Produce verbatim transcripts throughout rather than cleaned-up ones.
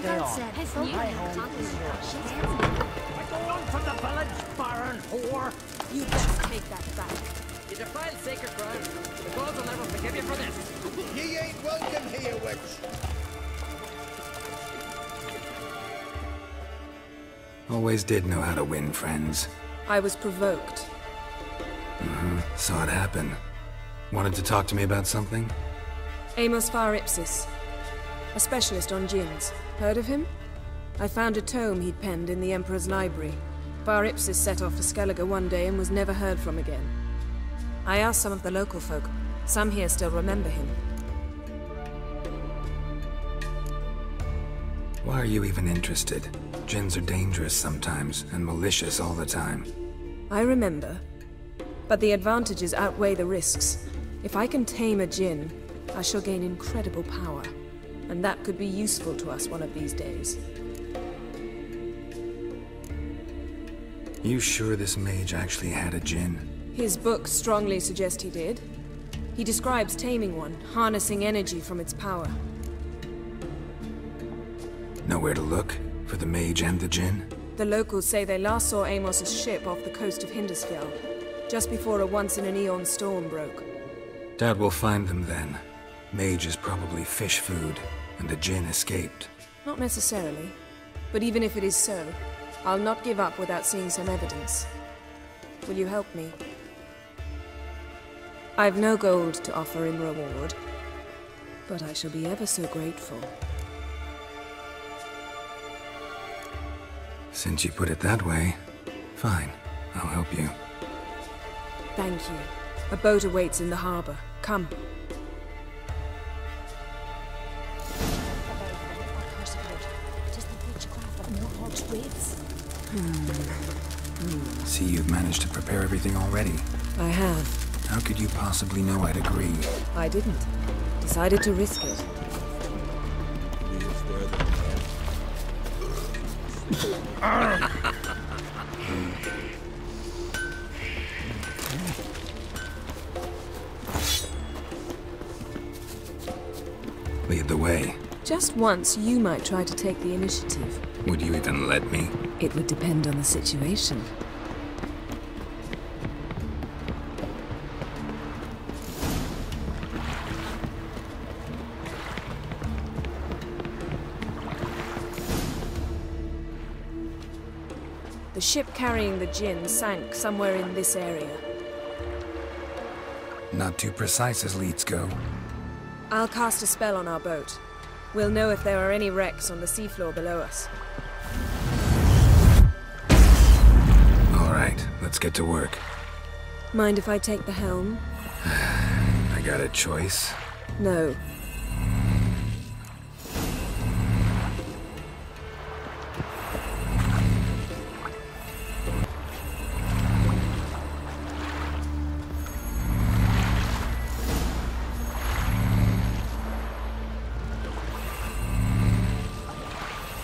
stay on. My home is yours. I go on from the village, Baron whore. You better take that back. You defiled sacred ground. The gods will never forgive you for this. Ye ain't welcome here, witch. Always did know how to win friends. I was provoked. Mm-hmm. Saw it happen. Wanted to talk to me about something? Amos var Ypsis, a specialist on djinns. Heard of him? I found a tome he'd penned in the Emperor's library. Var Ypsis set off for Skellige one day and was never heard from again. I asked some of the local folk. Some here still remember him. Why are you even interested? Djinns are dangerous sometimes, and malicious all the time. I remember. But the advantages outweigh the risks. If I can tame a djinn, I shall gain incredible power. And that could be useful to us one of these days. You sure this mage actually had a djinn? His books strongly suggest he did. He describes taming one, harnessing energy from its power. Nowhere to look? For the mage and the djinn? The locals say they last saw Amos's ship off the coast of Hinderskjell, just before a once-in-an-eon storm broke. Dad will find them then. Mage is probably fish food, and the djinn escaped. Not necessarily. But even if it is so, I'll not give up without seeing some evidence. Will you help me? I've no gold to offer in reward, but I shall be ever so grateful. Since you put it that way, fine. I'll help you. Thank you. A boat awaits in the harbor. Come. Hmm. See, you've managed to prepare everything already. I have. How could you possibly know I'd agree? I didn't. Decided to risk it. Lead the way. Just once, you might try to take the initiative. Would you even let me? It would depend on the situation. The ship carrying the djinn sank somewhere in this area. Not too precise as leads go. I'll cast a spell on our boat. We'll know if there are any wrecks on the seafloor below us. All right, let's get to work. Mind if I take the helm? I got a choice. No.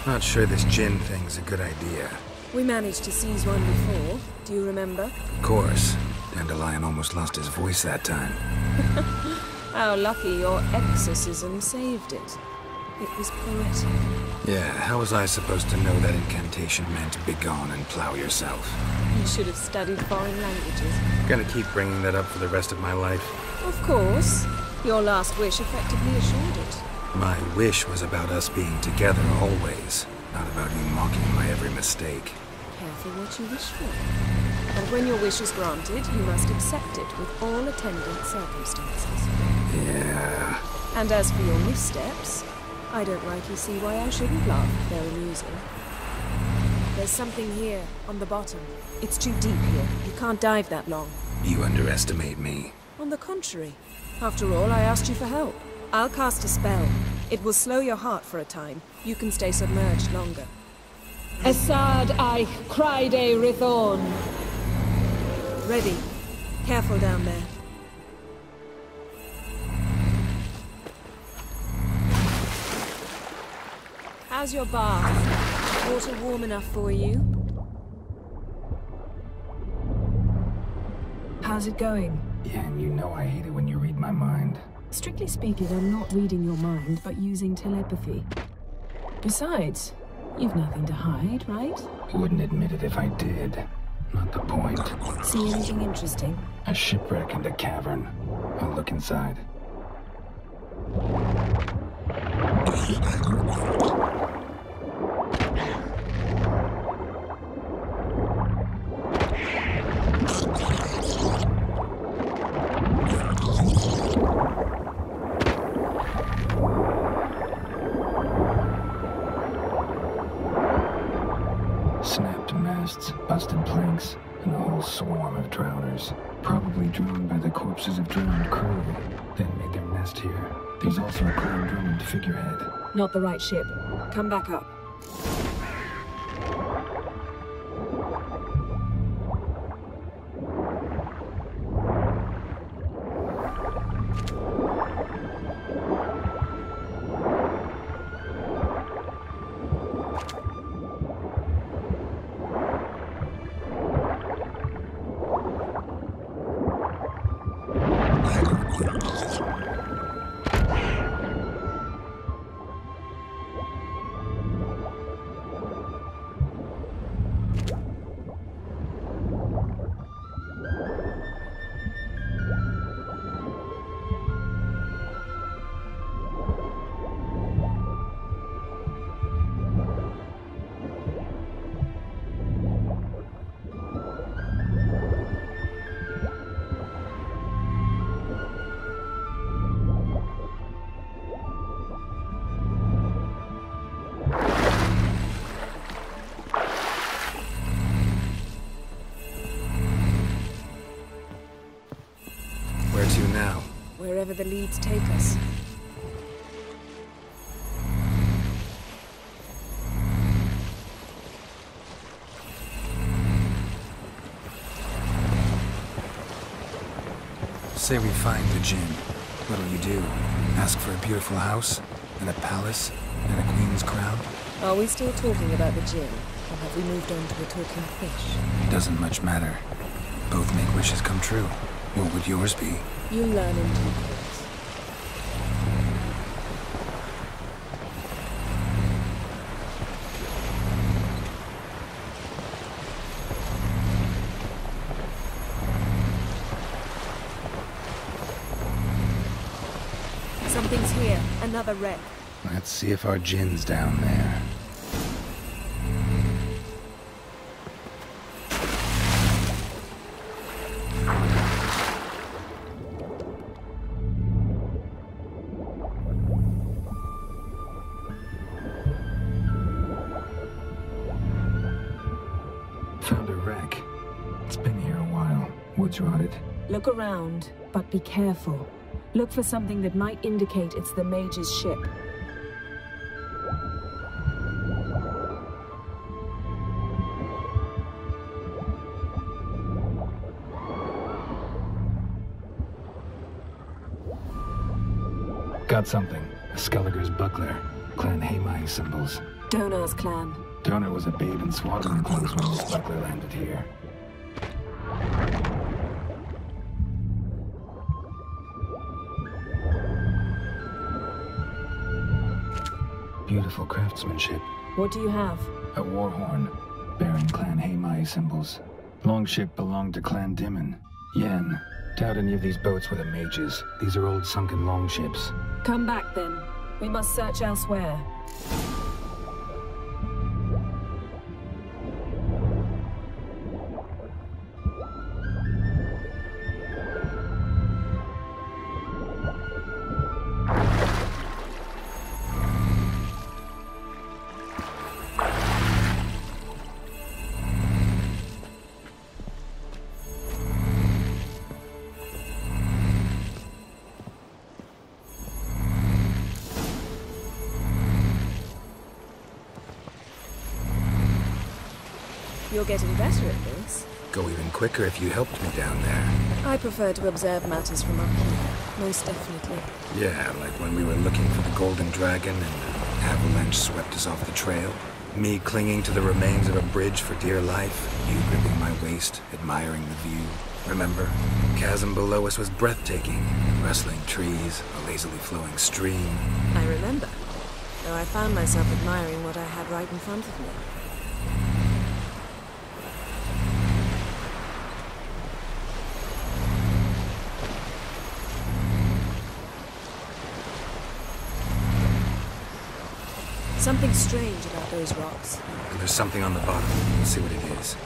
Not sure this djinn thing's a good idea. We managed to seize one before, do you remember? Of course. Dandelion almost lost his voice that time. How lucky your exorcism saved it. It was poetic. Yeah, how was I supposed to know that incantation meant begone and plow yourself? You should have studied foreign languages. Gonna keep bringing that up for the rest of my life. Of course. Your last wish effectively assured it. My wish was about us being together always, not about you mocking my every mistake. Careful what you wish for. And when your wish is granted, you must accept it with all attendant circumstances. Yeah. And as for your missteps, I don't rightly see why I shouldn't laugh if they're amusing. There's something here, on the bottom. It's too deep here. You can't dive that long. You underestimate me. On the contrary. After all, I asked you for help. I'll cast a spell. It will slow your heart for a time. You can stay submerged longer. Esad Eich, Cride Rithorn. Ready. Careful down there. How's your bath? Water warm enough for you? How's it going? Yeah, and you know I hate it when you read my mind. Strictly speaking, I'm not reading your mind, but using telepathy. Besides, you've nothing to hide, right? Wouldn't admit it if I did. Not the point. See anything interesting? A shipwreck and a cavern. I'll look inside. Snapped masts, busted planks, and a whole swarm of drowners. Probably drowned by the corpses of drowned crew. Then made their nest here. There's also a clan drummond figurehead. Not the right ship. Come back up. Wherever the leads take us. Say we find the gem. What'll you do? Ask for a beautiful house, and a palace, and a queen's crown? Are we still talking about the gem, or have we moved on to the talking fish? Doesn't much matter. Both make wishes come true. What would yours be? You learn in due course. Something's here. Another wreck. Let's see if our Jin's down there. Look around, but be careful. Look for something that might indicate it's the Mage's ship. Got something. A Skellige's buckler. Clan Haymai symbols. Donar's clan. Donar was a babe in swaddling clothes when this buckler landed here. Beautiful craftsmanship. What do you have? A war horn, Baron Clan Haymai symbols. Longship belonged to Clan Dimon. Yen. Doubt any of these boats were the mages. These are old sunken longships. Come back then. We must search elsewhere. You're getting better at this. Go even quicker if you helped me down there. I prefer to observe matters from up here, most definitely. Yeah, like when we were looking for the Golden Dragon and the Avalanche swept us off the trail. Me clinging to the remains of a bridge for dear life. You gripping my waist, admiring the view. Remember? The chasm below us was breathtaking. Rustling trees, a lazily flowing stream. I remember. though I found myself admiring what I had right in front of me. Something strange about those rocks. And there's something on the bottom. We'll see what it is.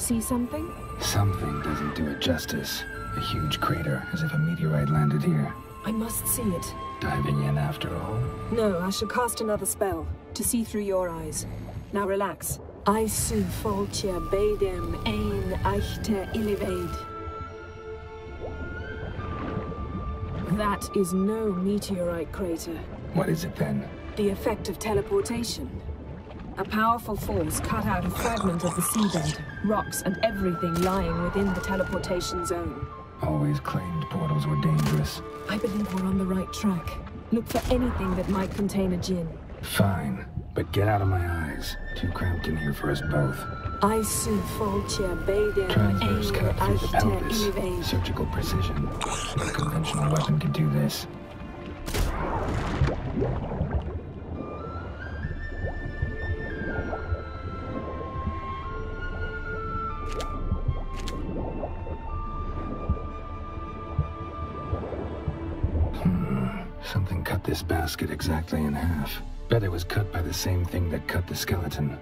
See something? Something doesn't do it justice. A huge crater, as if a meteorite landed here. I must see it. Diving in after all? No, I shall cast another spell, to see through your eyes. Now relax. I see Foltier Badem Ein Eichter Illiveid. That is no meteorite crater. What is it then? The effect of teleportation. A powerful force cut out a fragment of the seabed, rocks and everything lying within the teleportation zone. Always claimed portals were dangerous. I believe we're on the right track. Look for anything that might contain a djinn. Fine, but get out of my eyes. Too cramped in here for us both. I see Foltier Baden. Transverse cut through the pelvis. Surgical precision. No conventional weapon could do this. Something cut this basket exactly in half. Bet it was cut by the same thing that cut the skeleton.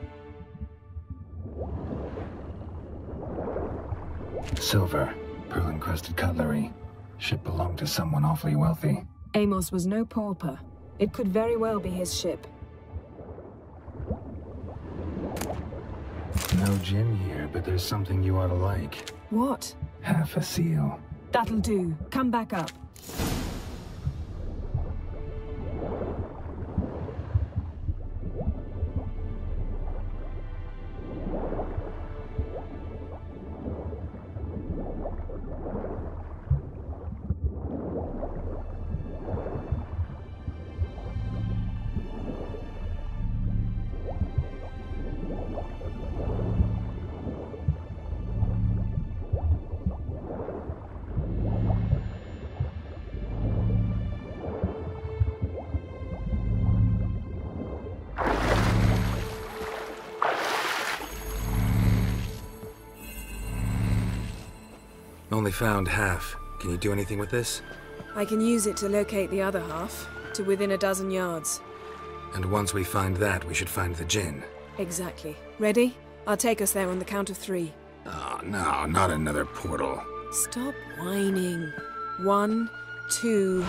Silver, pearl-encrusted cutlery. Ship belonged to someone awfully wealthy. Amos was no pauper. It could very well be his ship. No djinn here, but there's something you ought to like. What? Half a seal. That'll do. Come back up. Only found half. Can you do anything with this? I can use it to locate the other half, to within a dozen yards. And once we find that, we should find the djinn. Exactly. Ready? I'll take us there on the count of three. Oh, no, not another portal. Stop whining. One, two...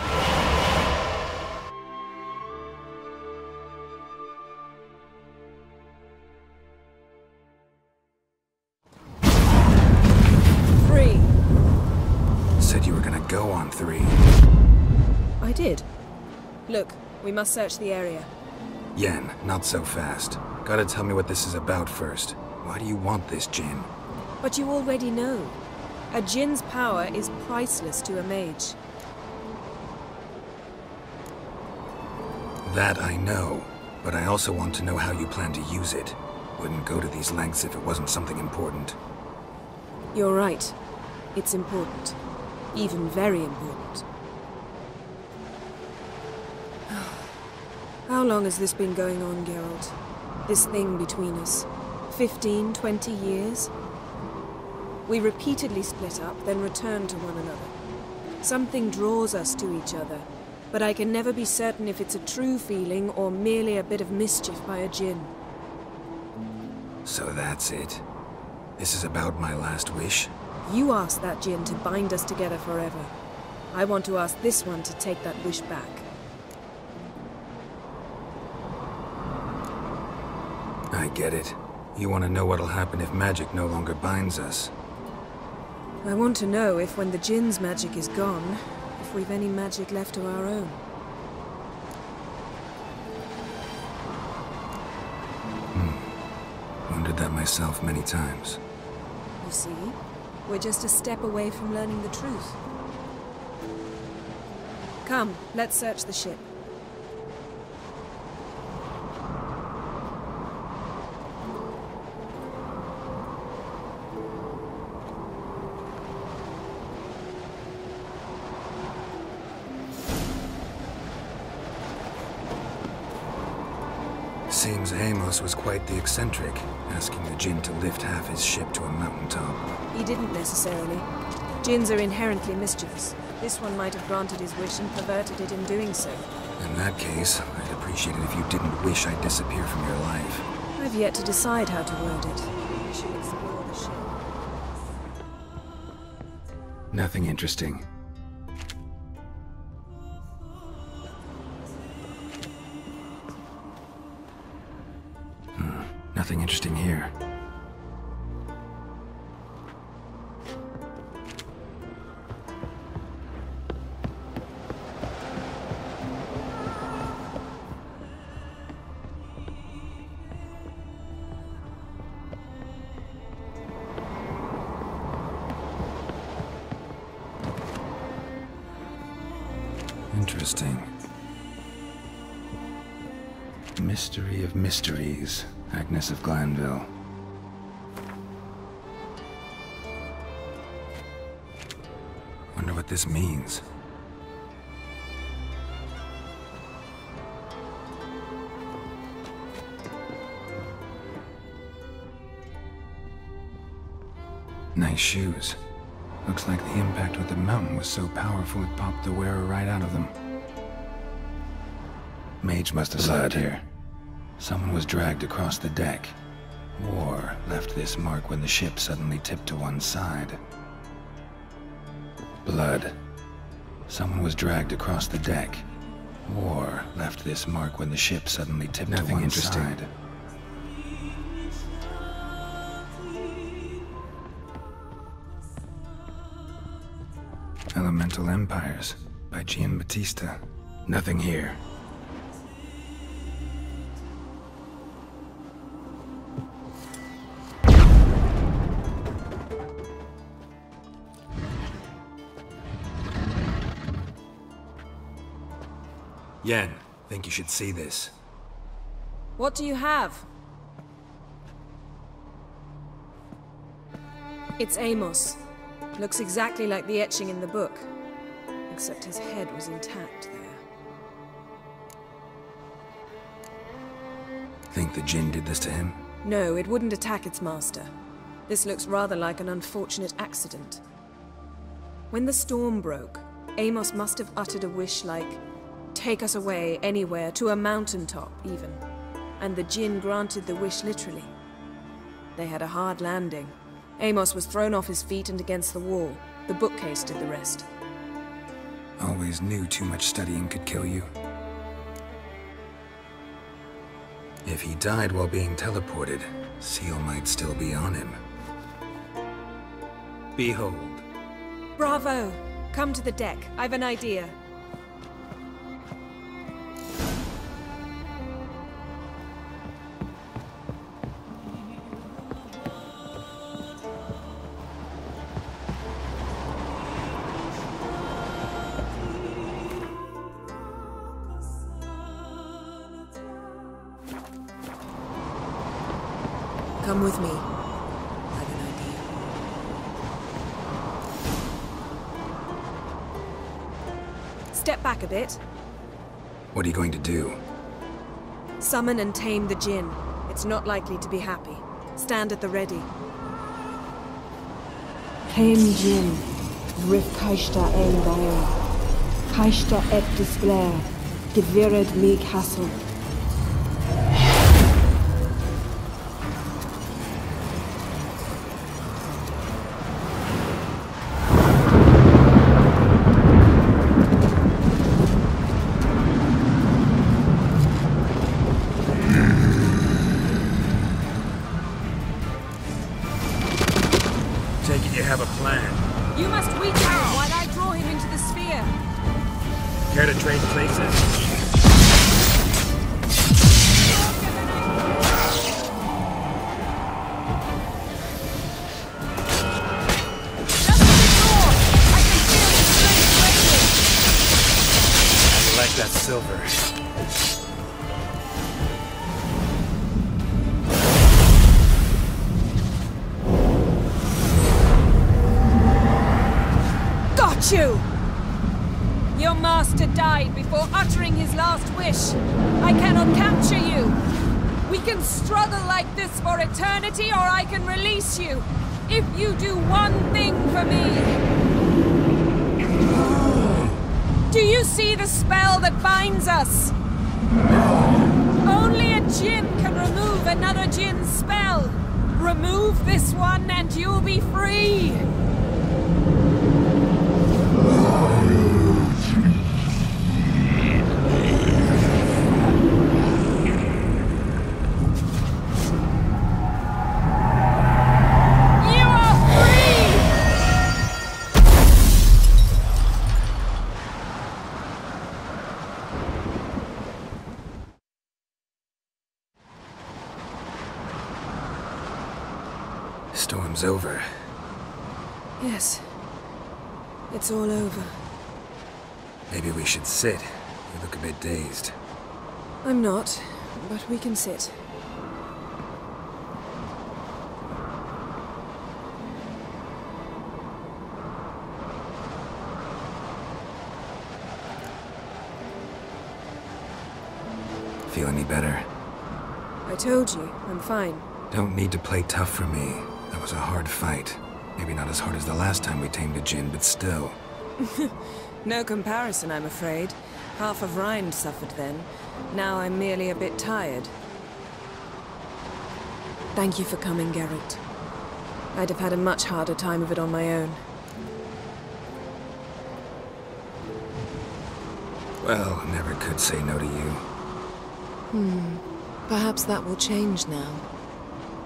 Three. I did. Look, we must search the area. Yen, not so fast. Gotta tell me what this is about first. Why do you want this djinn? But you already know. A djinn's power is priceless to a mage. That I know, but I also want to know how you plan to use it. Wouldn't go to these lengths if it wasn't something important. You're right. It's important. Even very important. How long has this been going on, Geralt? This thing between us? Fifteen, twenty years? We repeatedly split up, then return to one another. Something draws us to each other, but I can never be certain if it's a true feeling or merely a bit of mischief by a djinn. So that's it. This is about my last wish? You asked that djinn to bind us together forever. I want to ask this one to take that wish back. I get it. You want to know what'll happen if magic no longer binds us. I want to know if when the djinn's magic is gone, if we've any magic left to our own. Hmm. Wondered that myself many times. You see? We're just a step away from learning the truth. Come, let's search the ship. Seems Amos was quite the eccentric, asking the Jinn to lift half his ship to a mountaintop. He didn't necessarily. Jinns are inherently mischievous. This one might have granted his wish and perverted it in doing so. In that case, I'd appreciate it if you didn't wish I'd disappear from your life. I've yet to decide how to word it. We should explore the ship. Nothing interesting. Nothing interesting here. Interesting. Mystery of mysteries. Agnes of Glanville. Wonder what this means. Nice shoes. Looks like the impact with the mountain was so powerful it popped the wearer right out of them. Mage must have slept here. Someone was dragged across the deck. War left this mark when the ship suddenly tipped to one side. Blood. Someone was dragged across the deck. War left this mark when the ship suddenly tipped to one side. Elemental Empires by Gian Battista. Nothing here. Yen, think you should see this. What do you have? It's Amos. Looks exactly like the etching in the book. Except his head was intact there. Think the Jinn did this to him? No, it wouldn't attack its master. This looks rather like an unfortunate accident. When the storm broke, Amos must have uttered a wish like, "Take us away, anywhere, to a mountaintop, even." And the Jinn granted the wish literally. They had a hard landing. Amos was thrown off his feet and against the wall. The bookcase did the rest. Always knew too much studying could kill you. If he died while being teleported, Seal might still be on him. Behold. Bravo! Come to the deck. I've an idea. Come with me. I've an idea. Step back a bit. What are you going to do? Summon and tame the Jinn. It's not likely to be happy. Stand at the ready. Tame Jinn. Rif Kaishta en Bayer. Kaishta et Displeer. Gevired me Castle. silver. Got you! Your master died before uttering his last wish. I cannot capture you. We can struggle like this for eternity, or I can release you. If you do one thing for me. Do you see the spell that binds us? Only a djinn can remove another djinn's spell. Remove this one and you'll be free. Storm's over. Yes. It's all over. Maybe we should sit. You look a bit dazed. I'm not, but we can sit. Feel any better? I told you, I'm fine. Don't need to play tough for me. That was a hard fight. Maybe not as hard as the last time we tamed a djinn, but still. No comparison, I'm afraid. Half of Rind suffered then. Now I'm merely a bit tired. Thank you for coming, Geralt. I'd have had a much harder time of it on my own. Well, never could say no to you. Hmm. Perhaps that will change now.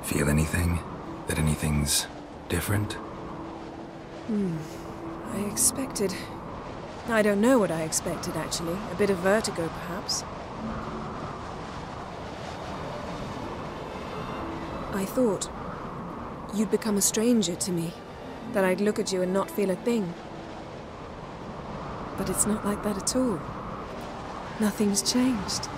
Feel anything? That anything's different? Hmm. I expected... I don't know what I expected, actually. A bit of vertigo, perhaps. I thought you'd become a stranger to me, that I'd look at you and not feel a thing. But it's not like that at all. Nothing's changed.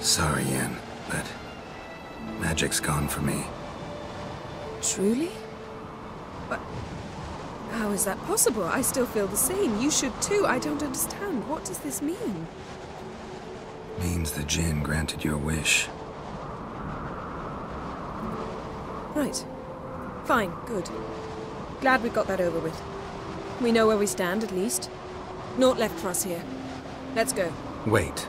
Sorry, Yen, but magic's gone for me. Truly? But how is that possible? I still feel the same. You should too. I don't understand. What does this mean? Means the djinn granted your wish. Right. Fine. Good. Glad we got that over with. We know where we stand, at least. Naught left for us here. Let's go. Wait.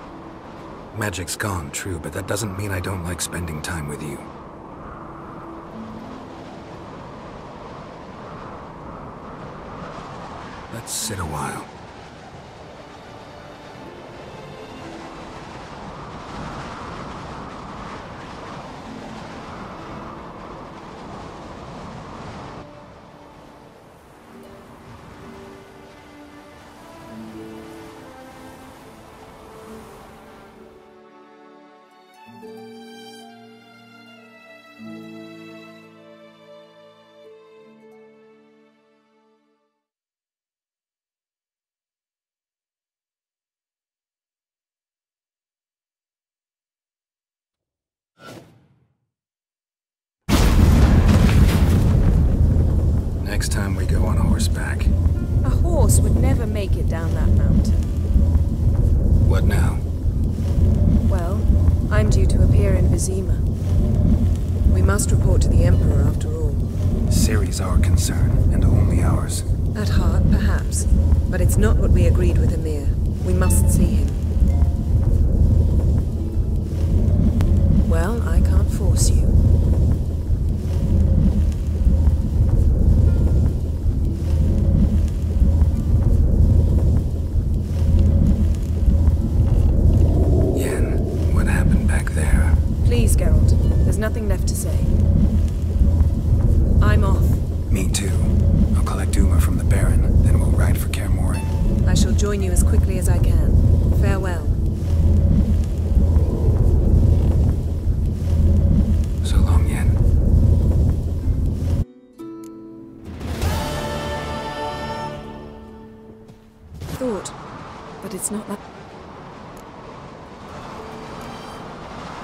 Magic's gone, true, but that doesn't mean I don't like spending time with you. Let's sit a while. Next time we go on horseback. A horse would never make it down that mountain. What now? Well, I'm due to appear in Vizima. We must report to the Emperor after all. Ciri's our concern, and only ours. At heart, perhaps. But it's not what we agreed with Emhyr. We must see him. Well, I can't force you. Nothing left to say. I'm off. Me too. I'll collect Uma from the Baron, then we'll ride for Kaer Morhen. I shall join you as quickly as I can. Farewell. So long, Yen. It's not like...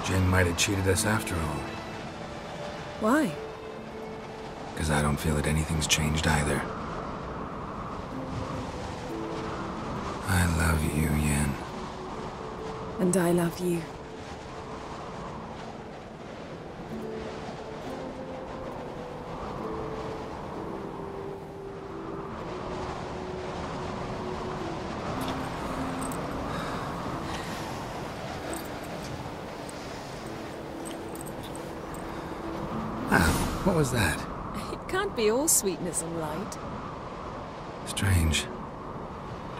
Jen might have cheated us after all. Why? Because I don't feel that anything's changed either. I love you, Yen. And I love you. What was that? It can't be all sweetness and light. Strange.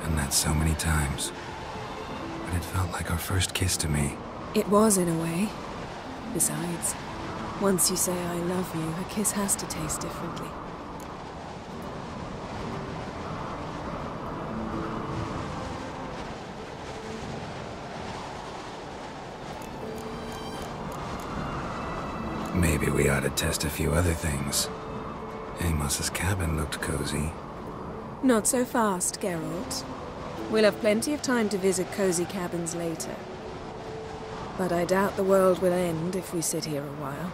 Done that so many times. But it felt like our first kiss to me. It was, in a way. Besides, once you say I love you, a kiss has to taste differently. Maybe we ought to test a few other things. Amos's cabin looked cozy. Not so fast, Geralt. We'll have plenty of time to visit cozy cabins later. But I doubt the world will end if we sit here a while.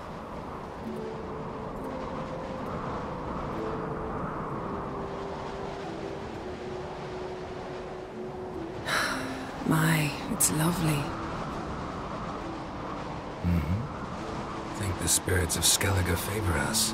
My, it's lovely. Mm-hmm. The spirits of Skellige favor us.